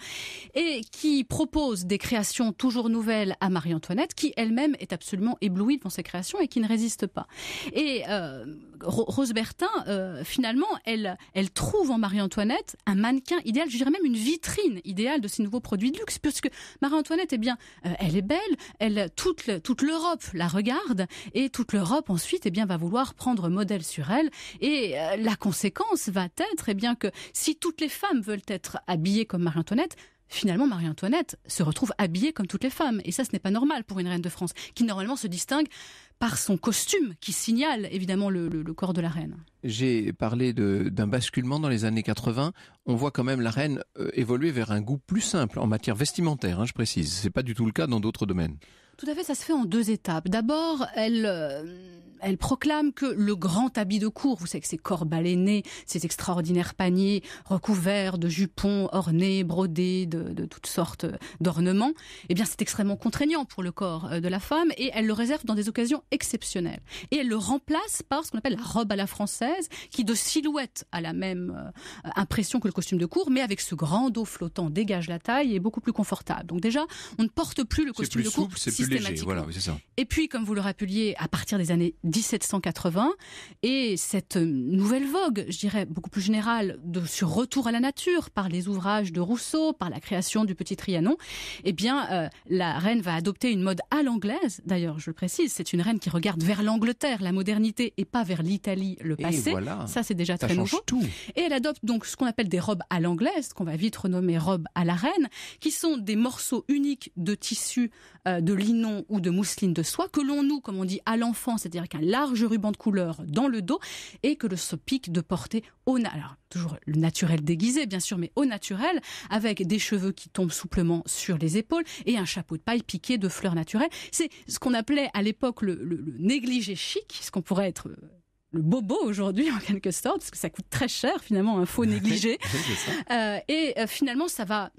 oui, et qui propose des créations toujours nouvelles à Marie-Antoinette, qui elle-même est absolument éblouie devant ses créations et qui ne résiste pas. Et euh, Rose Bertin, euh, finalement, elle, elle trouve en Marie-Antoinette un mannequin idéal, je dirais même une vitrine idéale de ses nouveaux produits de luxe, puisque Marie-Antoinette, eh bien, euh, elle est belle, elle, toute, le, toute l'Europe la regarde, et toute l'Europe ensuite, eh bien, va vouloir prendre modèle sur elle. Et la conséquence va être, eh bien, que si toutes les femmes veulent être habillées comme Marie-Antoinette, finalement, Marie-Antoinette se retrouve habillée comme toutes les femmes. Et ça, ce n'est pas normal pour une reine de France, qui normalement se distingue par son costume, qui signale évidemment le, le, le corps de la reine. J'ai parlé de, d'un basculement dans les années quatre-vingts. On voit quand même la reine euh, évoluer vers un goût plus simple, en matière vestimentaire, hein, je précise. Ce n'est pas du tout le cas dans d'autres domaines. Tout à fait, ça se fait en deux étapes. D'abord, elle, euh, elle proclame que le grand habit de cour, vous savez que ces corps baleinés, ces extraordinaires paniers recouverts de jupons ornés, brodés, de, de toutes sortes d'ornements, eh bien c'est extrêmement contraignant pour le corps de la femme et elle le réserve dans des occasions exceptionnelles. Et elle le remplace par ce qu'on appelle la robe à la française, qui de silhouette a la même euh, impression que le costume de cour, mais avec ce grand dos flottant dégage la taille et est beaucoup plus confortable. Donc déjà, on ne porte plus le costume de cour. C'est plus souple, léger, voilà, oui, c'est ça. Et puis, comme vous le rappeliez, à partir des années dix-sept cent quatre-vingts, et cette nouvelle vogue, je dirais, beaucoup plus générale, de ce retour à la nature, par les ouvrages de Rousseau, par la création du petit Trianon, eh bien, euh, la reine va adopter une mode à l'anglaise. D'ailleurs, je le précise, c'est une reine qui regarde vers l'Angleterre, la modernité, et pas vers l'Italie, le passé. Voilà. Ça, c'est déjà ça très nouveau. Tout. Et elle adopte donc ce qu'on appelle des robes à l'anglaise, qu'on va vite renommer robes à la reine, qui sont des morceaux uniques de tissu euh, de lin ou de mousseline de soie, que l'on noue, comme on dit, à l'enfant, c'est-à-dire qu'un large ruban de couleur dans le dos, et que le se pique de porter au na- alors toujours le naturel déguisé, bien sûr, mais au naturel, avec des cheveux qui tombent souplement sur les épaules, et un chapeau de paille piqué de fleurs naturelles. C'est ce qu'on appelait à l'époque le, le, le négligé chic, ce qu'on pourrait être... le bobo aujourd'hui en quelque sorte, parce que ça coûte très cher finalement un faux négligé. euh, et euh, finalement ça va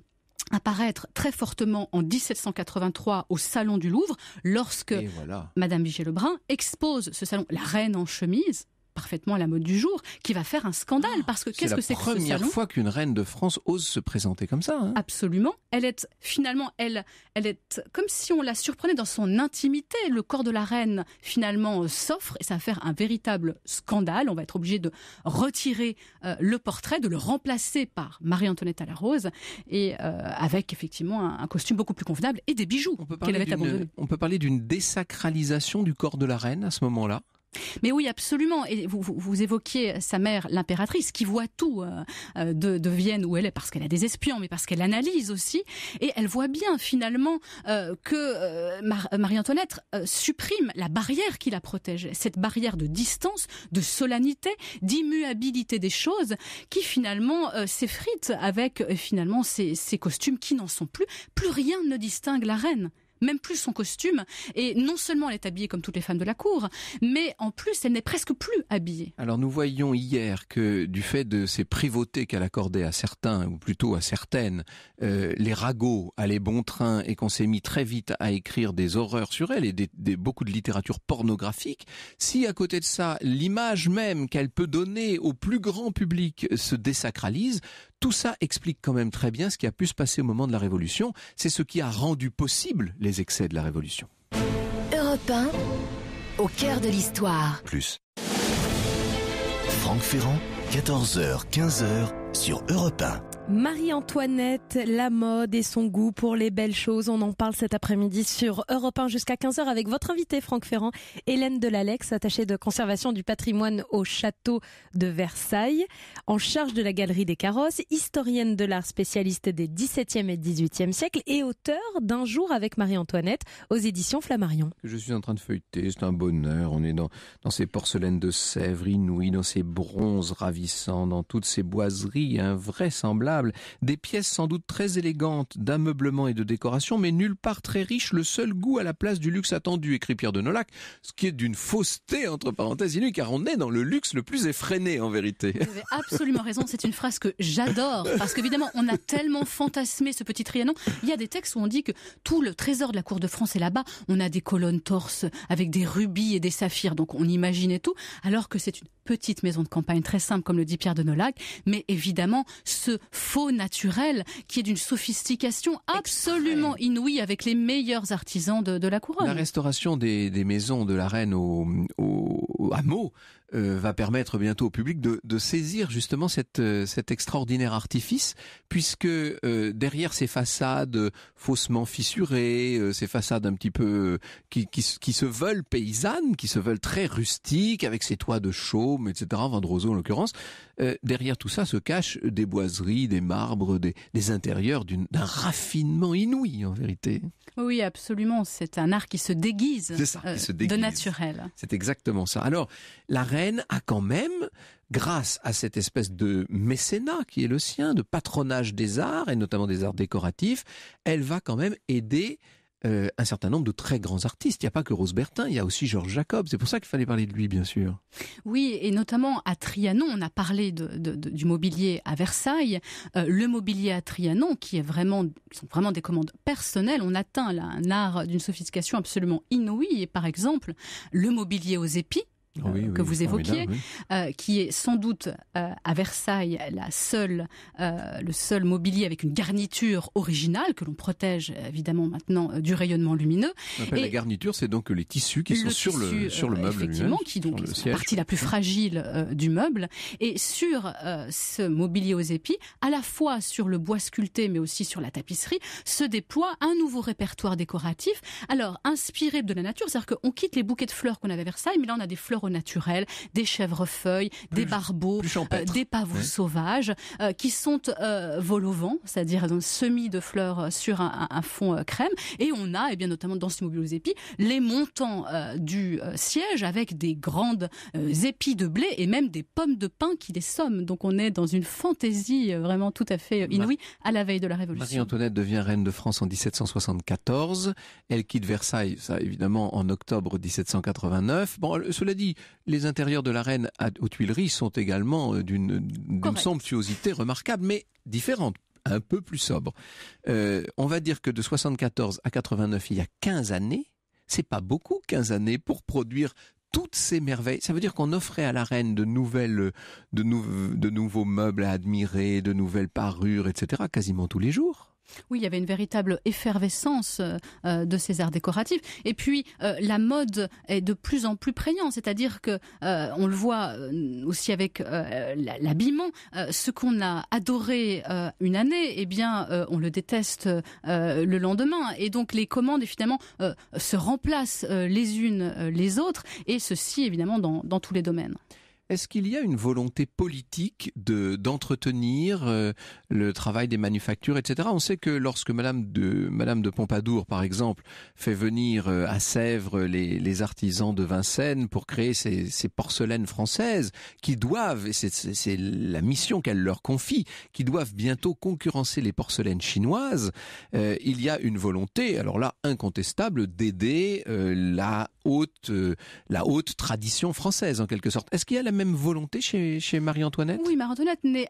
apparaître très fortement en dix-sept cent quatre-vingt-trois au Salon du Louvre, lorsque voilà. Madame Vigée-Lebrun expose ce salon, la reine en chemise, parfaitement à la mode du jour, qui va faire un scandale, ah, parce que qu'est-ce que c'est que ce salon ? C'est la première fois qu'une reine de France ose se présenter comme ça. Hein. Absolument. Elle est, finalement, elle, elle est comme si on la surprenait dans son intimité. Le corps de la reine, finalement, s'offre et ça va faire un véritable scandale. On va être obligé de retirer euh, le portrait, de le remplacer par Marie-Antoinette à la Rose et euh, avec, effectivement, un, un costume beaucoup plus convenable et des bijoux qu'elle avait abandonnés. On peut parler d'une désacralisation du corps de la reine à ce moment-là ? Mais oui, absolument. Et vous, vous, vous évoquiez sa mère, l'impératrice, qui voit tout euh, de, de Vienne où elle est, parce qu'elle a des espions, mais parce qu'elle analyse aussi. Et elle voit bien, finalement, euh, que euh, Mar- Marie-Antoinette euh, supprime la barrière qui la protège. Cette barrière de distance, de solennité, d'immuabilité des choses, qui, finalement, euh, s'effrite avec, euh, finalement, ces, ces costumes qui n'en sont plus. Plus rien ne distingue la reine. Même plus son costume, et non seulement elle est habillée comme toutes les femmes de la cour, mais en plus elle n'est presque plus habillée. Alors nous voyons hier que du fait de ces privautés qu'elle accordait à certains, ou plutôt à certaines, euh, les ragots allaient bon train et qu'on s'est mis très vite à écrire des horreurs sur elle et des, des, beaucoup de littérature pornographique, si à côté de ça l'image même qu'elle peut donner au plus grand public se désacralise, tout ça explique quand même très bien ce qui a pu se passer au moment de la Révolution. C'est ce qui a rendu possible les excès de la Révolution. Europe un, au cœur de l'histoire. Plus. Franck Ferrand, quatorze heures, quinze heures sur Europe un. Marie-Antoinette, la mode et son goût pour les belles choses. On en parle cet après-midi sur Europe un jusqu'à quinze heures avec votre invité Franck Ferrand, Hélène Delalex, attachée de conservation du patrimoine au château de Versailles, en charge de la galerie des carrosses, historienne de l'art spécialiste des dix-septième et dix-huitième siècles et auteur d'Un jour avec Marie-Antoinette aux éditions Flammarion. Je suis en train de feuilleter, c'est un bonheur. On est dans, dans ces porcelaines de Sèvres inouïes, dans ces bronzes ravissants, dans toutes ces boiseries invraisemblables. Des pièces sans doute très élégantes d'ameublement et de décoration, mais nulle part très riches, le seul goût à la place du luxe attendu, écrit Pierre de Nolac, ce qui est d'une fausseté, entre parenthèses, inouïe, car on est dans le luxe le plus effréné, en vérité. Vous avez absolument raison, c'est une phrase que j'adore, parce qu'évidemment, on a tellement fantasmé ce petit Trianon. Il y a des textes où on dit que tout le trésor de la cour de France est là-bas, on a des colonnes torses avec des rubis et des saphirs, donc on imaginait tout, alors que c'est une petite maison de campagne, très simple, comme le dit Pierre de Nolac, mais évidemment, ce faux naturel, qui est d'une sophistication absolument extrême, inouïe, avec les meilleurs artisans de, de la couronne. La restauration des, des maisons de la reine au, au, au hameau euh, va permettre bientôt au public de, de saisir justement cette, euh, cet extraordinaire artifice, puisque euh, derrière ces façades faussement fissurées, euh, ces façades un petit peu euh, qui, qui, qui se veulent paysannes, qui se veulent très rustiques, avec ces toits de chaume, et cetera, Vandroso en l'occurrence, euh, derrière tout ça se cachent des boiseries, des marbres, des, des intérieurs d'une, d'un raffinement inouï en vérité. Oui, absolument, c'est un art qui se déguise, c'est ça, qui se déguise. Euh, de naturel. C'est exactement ça. Alors, la reine a quand même, grâce à cette espèce de mécénat qui est le sien, de patronage des arts, et notamment des arts décoratifs, elle va quand même aider euh, un certain nombre de très grands artistes. Il n'y a pas que Rose Bertin, il y a aussi Georges Jacob. C'est pour ça qu'il fallait parler de lui, bien sûr. Oui, et notamment à Trianon, on a parlé de, de, de, du mobilier à Versailles. Euh, le mobilier à Trianon, qui est vraiment, sont vraiment des commandes personnelles, on atteint là un art d'une sophistication absolument inouïe. Et par exemple, le mobilier aux épis, Euh, oui, oui, que vous évoquiez, oui. euh, qui est sans doute euh, à Versailles la seule, euh, le seul mobilier avec une garniture originale que l'on protège évidemment maintenant euh, du rayonnement lumineux. Et la garniture, c'est donc les tissus qui le sont sur tissu, le sur le meuble, effectivement, lui-même, qui donc est la partie la plus fragile euh, du meuble. Et sur euh, ce mobilier aux épis, à la fois sur le bois sculpté, mais aussi sur la tapisserie, se déploie un nouveau répertoire décoratif. Alors inspiré de la nature, c'est-à-dire qu'on quitte les bouquets de fleurs qu'on avait à Versailles, mais là on a des fleurs naturel, des chèvrefeuilles, des barbeaux, euh, des pavots ouais. sauvages euh, qui sont euh, vol au vent, c'est-à-dire semis de fleurs sur un, un fond euh, crème. Et on a, eh bien, notamment dans ce mobilier aux épis, les montants euh, du euh, siège avec des grandes euh, épis de blé et même des pommes de pin qui les somment. Donc on est dans une fantaisie euh, vraiment tout à fait inouïe à la veille de la Révolution. Marie-Antoinette devient reine de France en dix-sept cent soixante-quatorze. Elle quitte Versailles, ça évidemment, en octobre dix-sept cent quatre-vingt-neuf. Bon, cela dit, les intérieurs de la reine aux Tuileries sont également d'une, d'une somptuosité remarquable, mais différente, un peu plus sobre. Euh, on va dire que de soixante-quatorze à quatre-vingt-neuf, il y a quinze années, c'est pas beaucoup quinze années pour produire toutes ces merveilles. Ça veut dire qu'on offrait à la reine de nouvelles, de, nou- de nouveaux meubles à admirer, de nouvelles parures, et cetera, quasiment tous les jours. Oui, il y avait une véritable effervescence euh, de ces arts décoratifs. Et puis, euh, la mode est de plus en plus prégnante, c'est-à-dire que euh, on le voit aussi avec euh, l'habillement. Euh, ce qu'on a adoré euh, une année, eh bien, euh, on le déteste euh, le lendemain. Et donc, les commandes, évidemment, euh, se remplacent euh, les unes euh, les autres, et ceci, évidemment, dans, dans tous les domaines. Est-ce qu'il y a une volonté politique de, d'entretenir euh, le travail des manufactures, et cetera. On sait que lorsque Madame de, Madame de Pompadour, par exemple, fait venir euh, à Sèvres les, les artisans de Vincennes pour créer ces, ces porcelaines françaises qui doivent, et c'est, c'est, c'est la mission qu'elle leur confie, qui doivent bientôt concurrencer les porcelaines chinoises, euh, il y a une volonté, alors là, incontestable, d'aider euh, la haute, euh, la haute tradition française, en quelque sorte. Est-ce qu'il y a la même volonté chez, chez Marie-Antoinette ? Oui, Marie-Antoinette n'est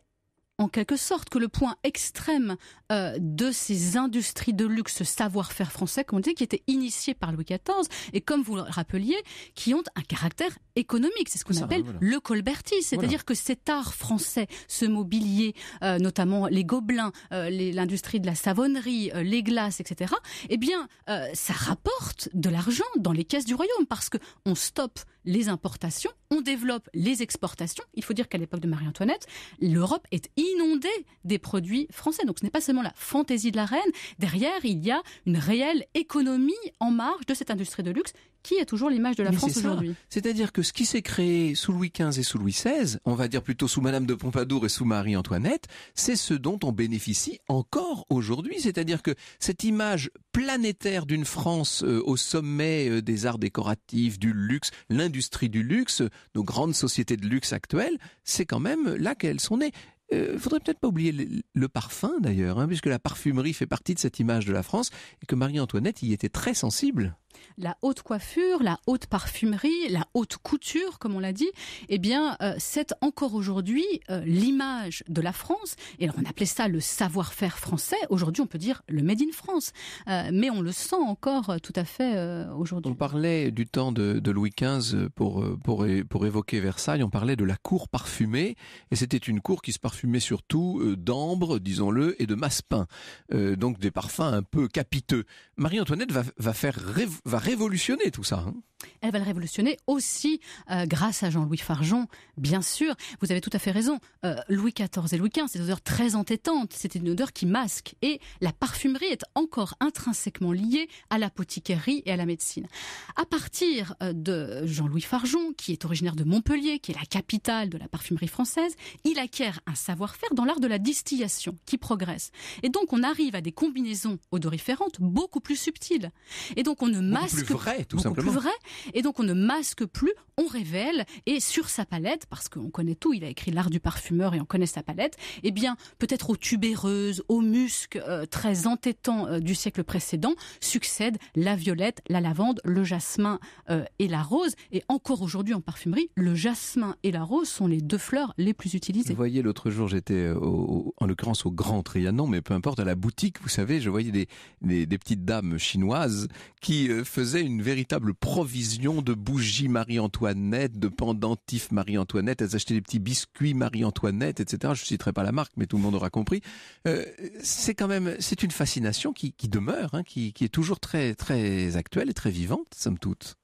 en quelque sorte que le point extrême euh, de ces industries de luxe, savoir-faire français, comme on dit, qui étaient initiées par Louis quatorze, et comme vous le rappeliez, qui ont un caractère économique. C'est ce qu'on Ça, appelle voilà. le colbertisme, c'est-à-dire voilà. que cet art français, ce mobilier, euh, notamment les gobelins, euh, les, l'industrie de la savonnerie, euh, les glaces, et cetera, eh bien, euh, ça rapporte de l'argent dans les caisses du royaume, parce que on stoppe les importations, on développe les exportations. Il faut dire qu'à l'époque de Marie-Antoinette, l'Europe est inondée des produits français. Donc ce n'est pas seulement la fantaisie de la reine. Derrière, il y a une réelle économie en marge de cette industrie de luxe qui a toujours l'image de la Mais France c'est aujourd'hui. C'est-à-dire que ce qui s'est créé sous Louis quinze et sous Louis seize, on va dire plutôt sous Madame de Pompadour et sous Marie-Antoinette, c'est ce dont on bénéficie encore aujourd'hui. C'est-à-dire que cette image planétaire d'une France euh, au sommet euh, des arts décoratifs, du luxe, l'industrie du luxe, nos grandes sociétés de luxe actuelles, c'est quand même là qu'elles sont nées. Il euh, faudrait peut-être pas oublier le, le parfum d'ailleurs, hein, puisque la parfumerie fait partie de cette image de la France et que Marie-Antoinette y était très sensible. La haute coiffure, la haute parfumerie, la haute couture, comme on l'a dit, eh bien, euh, c'est encore aujourd'hui euh, l'image de la France. Et alors, on appelait ça le savoir-faire français. Aujourd'hui, on peut dire le made in France. Euh, mais on le sent encore tout à fait euh, aujourd'hui. On parlait du temps de, de Louis quinze pour, pour, pour évoquer Versailles. On parlait de la cour parfumée. Et c'était une cour qui se parfumait surtout euh, d'ambre, disons-le, et de massepain. Euh, donc, des parfums un peu capiteux. Marie-Antoinette va, va faire révolutionner va révolutionner tout ça. Hein. Elle va le révolutionner aussi euh, grâce à Jean-Louis Fargeon, bien sûr. Vous avez tout à fait raison. Euh, Louis quatorze et Louis quinze, c'est une odeur très entêtante. C'était une odeur qui masque. Et la parfumerie est encore intrinsèquement liée à l'apothicairie et à la médecine. À partir de Jean-Louis Fargeon, qui est originaire de Montpellier, qui est la capitale de la parfumerie française, il acquiert un savoir-faire dans l'art de la distillation qui progresse. Et donc, on arrive à des combinaisons odoriférantes beaucoup plus subtiles. Et donc, on ne masque... Beaucoup plus vrai, tout simplement. Plus vrai. Et donc on ne masque plus, on révèle, et sur sa palette, parce qu'on connaît tout, il a écrit l'art du parfumeur et on connaît sa palette, eh bien peut-être aux tubéreuses, aux muscs euh, très entêtants euh, du siècle précédent, succèdent la violette, la lavande, le jasmin euh, et la rose. Et encore aujourd'hui en parfumerie, le jasmin et la rose sont les deux fleurs les plus utilisées. Vous voyez, l'autre jour j'étais au, en l'occurrence au Grand Trianon, mais peu importe, à la boutique, vous savez, je voyais des, des, des petites dames chinoises qui euh, faisaient une véritable provision de bougies Marie-Antoinette, de pendentifs Marie-Antoinette, elles achetaient des petits biscuits Marie-Antoinette, et cetera. Je ne citerai pas la marque, mais tout le monde aura compris. Euh, c'est quand même, c'est une fascination qui, qui demeure, hein, qui, qui est toujours très, très actuelle et très vivante, somme toute.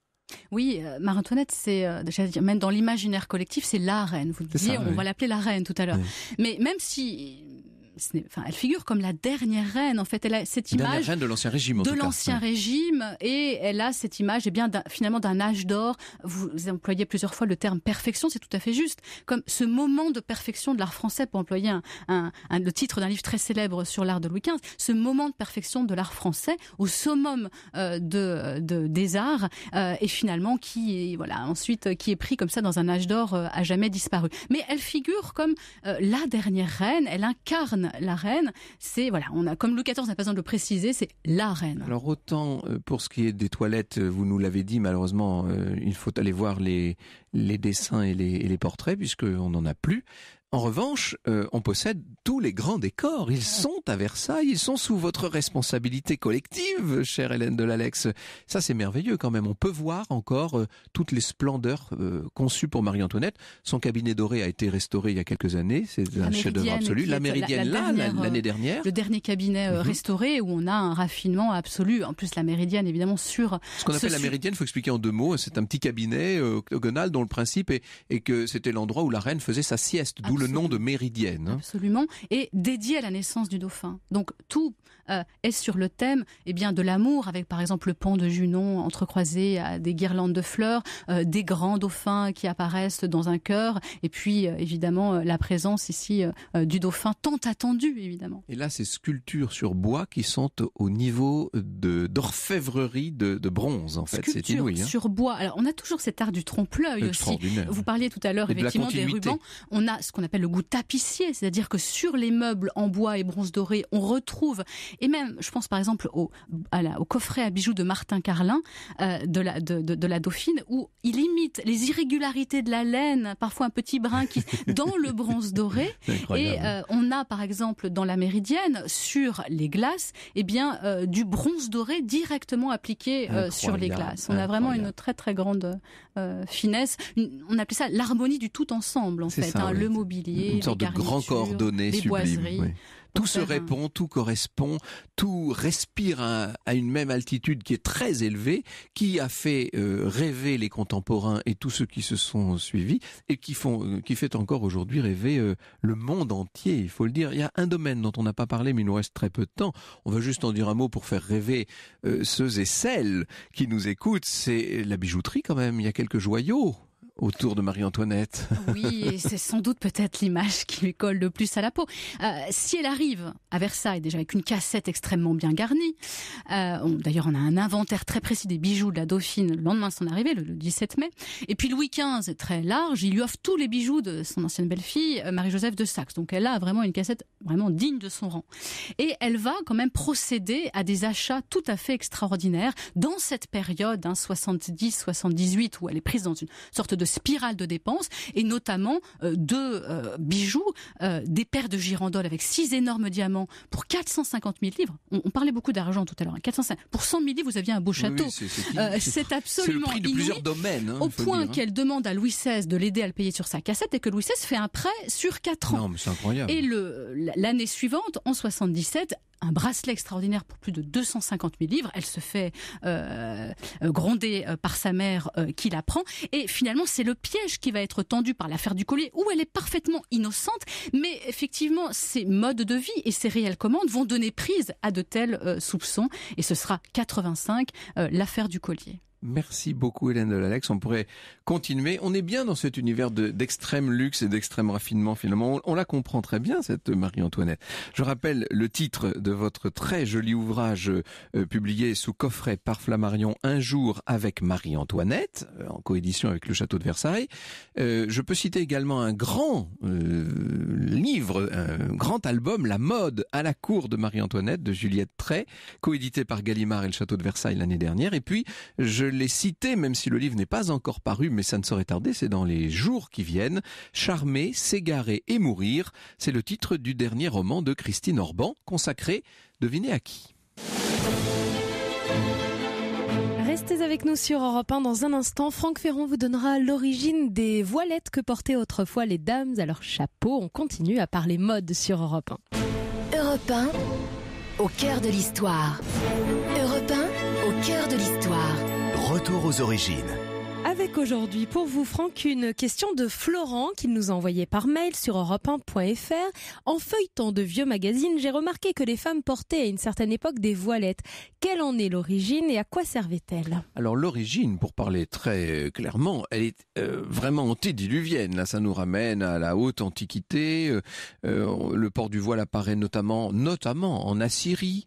Oui, euh, Marie-Antoinette, c'est euh, même dans l'imaginaire collectif, c'est la reine. Vous le disiez, ça, on oui. va l'appeler la reine tout à l'heure. Oui. Mais même si... Enfin, elle figure comme la dernière reine. En fait, elle a cette image dernière reine de l'ancien régime, en de tout cas. l'ancien régime, et elle a cette image, eh bien, d'un, finalement, d'un âge d'or. Vous employez plusieurs fois le terme perfection, c'est tout à fait juste. Comme ce moment de perfection de l'art français, pour employer un, un, un, le titre d'un livre très célèbre sur l'art de Louis quinze, ce moment de perfection de l'art français au summum euh, de, de des arts, euh, et finalement qui, voilà, ensuite qui est pris comme ça dans un âge d'or euh, à jamais disparu. Mais elle figure comme euh, la dernière reine. Elle incarne la reine, c'est, voilà, on a, comme Louis quatorze, on n'a pas besoin de le préciser, c'est la reine. Alors autant pour ce qui est des toilettes, vous nous l'avez dit, malheureusement, euh, il faut aller voir les, les dessins et les, et les portraits, puisqu'on n'en a plus. En revanche, euh, on possède tous les grands décors. Ils sont à Versailles, ils sont sous votre responsabilité collective, chère Hélène Delalex. Ça, c'est merveilleux quand même. On peut voir encore euh, toutes les splendeurs euh, conçues pour Marie-Antoinette. Son cabinet doré a été restauré il y a quelques années. C'est un chef-d'œuvre absolu. La Méridienne, la, la là, dernière, l'année dernière. Le dernier cabinet euh, mmh. restauré où on a un raffinement absolu. En plus, la Méridienne, évidemment, sur... Ce qu'on appelle ce... la Méridienne, il faut expliquer en deux mots. C'est un petit cabinet euh, octogonal dont le principe est, est que c'était l'endroit où la reine faisait sa sieste, d'où le nom de Méridienne. Absolument, et dédié à la naissance du dauphin. Donc tout euh, est sur le thème eh bien, de l'amour, avec par exemple le pan de Junon entrecroisé à des guirlandes de fleurs, euh, des grands dauphins qui apparaissent dans un chœur, et puis euh, évidemment euh, la présence ici euh, du dauphin tant attendu, évidemment. Et là, ces sculptures sur bois qui sont au niveau de, d'orfèvrerie de, de bronze, en fait. Sculptures c'est inouï, hein. sur bois. Alors on a toujours cet art du trompe-l'œil aussi. Vous parliez tout à l'heure et effectivement de des rubans. On a ce qu'on On appelle le goût tapissier, c'est-à-dire que sur les meubles en bois et bronze doré, on retrouve, et même, je pense par exemple au, à la, au coffret à bijoux de Martin Carlin, euh, de, la, de, de, de la Dauphine, où il imite les irrégularités de la laine, parfois un petit brin qui dans le bronze doré. Et euh, on a par exemple dans la Méridienne, sur les glaces, eh bien, euh, du bronze doré directement appliqué euh, sur les glaces. On incroyable. a vraiment une très très grande euh, finesse. Une, on appelait ça l'harmonie du tout ensemble, en C'est fait, ça, hein, oui. le mobile. Une sorte de grand coordonné sublime. Oui. Tout se répond, un... tout correspond, tout respire à, à une même altitude qui est très élevée, qui a fait euh, rêver les contemporains et tous ceux qui se sont suivis, et qui, font, qui fait encore aujourd'hui rêver euh, le monde entier, il faut le dire. Il y a un domaine dont on n'a pas parlé, mais il nous reste très peu de temps. On va juste en dire un mot pour faire rêver euh, ceux et celles qui nous écoutent. C'est la bijouterie quand même, il y a quelques joyaux autour de Marie-Antoinette. Oui, et c'est sans doute peut-être l'image qui lui colle le plus à la peau. Euh, si elle arrive à Versailles, déjà avec une cassette extrêmement bien garnie, euh, on, d'ailleurs on a un inventaire très précis des bijoux de la Dauphine le lendemain de son arrivée, le, le dix-sept mai, et puis Louis quinze, très large, il lui offre tous les bijoux de son ancienne belle-fille, Marie-Joseph de Saxe. Donc elle a vraiment une cassette vraiment digne de son rang. Et elle va quand même procéder à des achats tout à fait extraordinaires dans cette période, hein, soixante-dix soixante-dix-huit, où elle est prise dans une sorte de de spirale de dépenses, et notamment euh, deux euh, bijoux, euh, des paires de girandoles avec six énormes diamants pour quatre cent cinquante mille livres. On, on parlait beaucoup d'argent tout à l'heure. Hein. quatre cent cinquante Pour cent mille livres, vous aviez un beau château. Oui, c'est, c'est, euh, c'est, c'est absolument c'est le prix de plusieurs domaines, hein, au point dire, hein. qu'elle demande à Louis seize de l'aider à le payer sur sa cassette, et que Louis seize fait un prêt sur quatre ans. Non, mais c'est incroyable. Et le, l'année suivante, en soixante-dix-sept, un bracelet extraordinaire pour plus de deux cent cinquante mille livres. Elle se fait euh, gronder par sa mère euh, qui la prend. Et finalement, c'est le piège qui va être tendu par l'affaire du collier, où elle est parfaitement innocente. Mais effectivement, ses modes de vie et ses réelles commandes vont donner prise à de tels euh, soupçons. Et ce sera quatre-vingt-cinq, euh, l'affaire du collier. Merci beaucoup Hélène Delalex, on pourrait continuer. On est bien dans cet univers de, d'extrême luxe et d'extrême raffinement finalement. On, on la comprend très bien cette Marie-Antoinette. Je rappelle le titre de votre très joli ouvrage euh, publié sous coffret par Flammarion, Un jour avec Marie-Antoinette, euh, en coédition avec le Château de Versailles. Euh, je peux citer également un grand euh, livre, un grand album, La mode à la cour de Marie-Antoinette de Juliette Très, coédité par Gallimard et le Château de Versailles l'année dernière. Et puis je les citer, même si le livre n'est pas encore paru, mais ça ne saurait tarder, c'est dans les jours qui viennent. Charmer, s'égarer et mourir, c'est le titre du dernier roman de Christine Orban, consacré, devinez à qui ? Restez avec nous sur Europe un dans un instant. Franck Ferrand vous donnera l'origine des voilettes que portaient autrefois les dames à leur chapeau. On continue à parler mode sur Europe un. Europe un, au cœur de l'histoire. Europe un, au cœur de l'histoire. Retour aux origines. Avec aujourd'hui pour vous Franck une question de Florent qu'il nous a envoyée par mail sur europe un point f r. En feuilletant de vieux magazines, j'ai remarqué que les femmes portaient à une certaine époque des voilettes. Quelle en est l'origine et à quoi servaient-elles ? Alors l'origine, pour parler très clairement, elle est euh, vraiment antédiluvienne. Là, ça nous ramène à la haute antiquité. Euh, le port du voile apparaît notamment, notamment en Assyrie.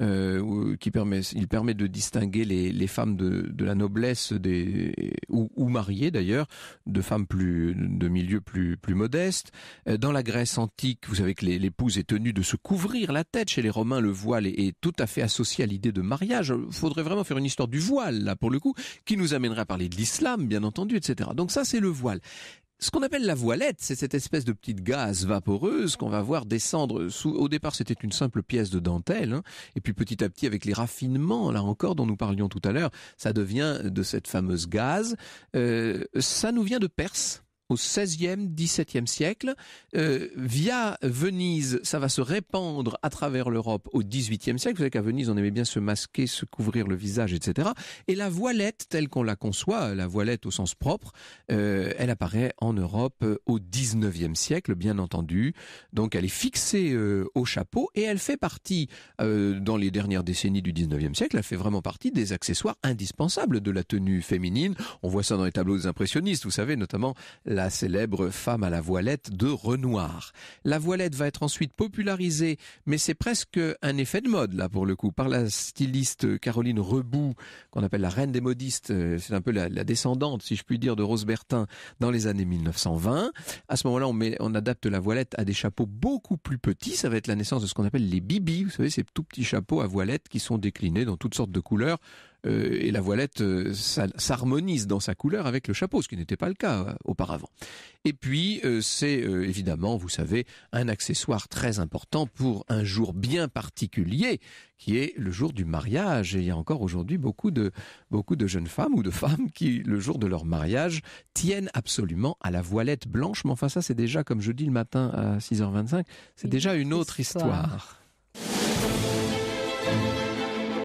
Euh, qui permet, il permet de distinguer les, les femmes de, de la noblesse des, ou, ou mariées d'ailleurs, de femmes plus de milieux plus, plus modestes. Dans la Grèce antique, vous savez que l'épouse est tenue de se couvrir la tête. Chez les Romains, le voile est, est tout à fait associé à l'idée de mariage. Il faudrait vraiment faire une histoire du voile là pour le coup, qui nous amènerait à parler de l'islam, bien entendu, et cetera. Donc ça, c'est le voile. Ce qu'on appelle la voilette, c'est cette espèce de petite gaze vaporeuse qu'on va voir descendre sous. Au départ, c'était une simple pièce de dentelle, hein. Et puis petit à petit, avec les raffinements, là encore, dont nous parlions tout à l'heure, ça devient de cette fameuse gaze. Euh, ça nous vient de Perse. Au seizième, dix-septième siècle, euh, via Venise, ça va se répandre à travers l'Europe au dix-huitième siècle. Vous savez qu'à Venise, on aimait bien se masquer, se couvrir le visage, et cetera. Et la voilette, telle qu'on la conçoit, la voilette au sens propre, euh, elle apparaît en Europe au dix-neuvième siècle, bien entendu. Donc, elle est fixée euh, au chapeau et elle fait partie, euh, dans les dernières décennies du dix-neuvième siècle, elle fait vraiment partie des accessoires indispensables de la tenue féminine. On voit ça dans les tableaux des impressionnistes, vous savez, notamment la célèbre femme à la voilette de Renoir. La voilette va être ensuite popularisée, mais c'est presque un effet de mode, là, pour le coup, par la styliste Caroline Reboux, qu'on appelle la reine des modistes. C'est un peu la, la descendante, si je puis dire, de Rose Bertin dans les années mille neuf cent vingt. À ce moment-là, on, met, on adapte la voilette à des chapeaux beaucoup plus petits. Ça va être la naissance de ce qu'on appelle les bibis. Vous savez, ces tout petits chapeaux à voilette qui sont déclinés dans toutes sortes de couleurs. Euh, et la voilette euh, s'harmonise dans sa couleur avec le chapeau, ce qui n'était pas le cas euh, auparavant. Et puis, euh, c'est euh, évidemment, vous savez, un accessoire très important pour un jour bien particulier, qui est le jour du mariage. Et il y a encore aujourd'hui beaucoup de, beaucoup de jeunes femmes ou de femmes qui, le jour de leur mariage, tiennent absolument à la voilette blanche. Mais enfin, ça, c'est déjà, comme je dis le matin à six heures vingt-cinq, c'est déjà une autre histoire.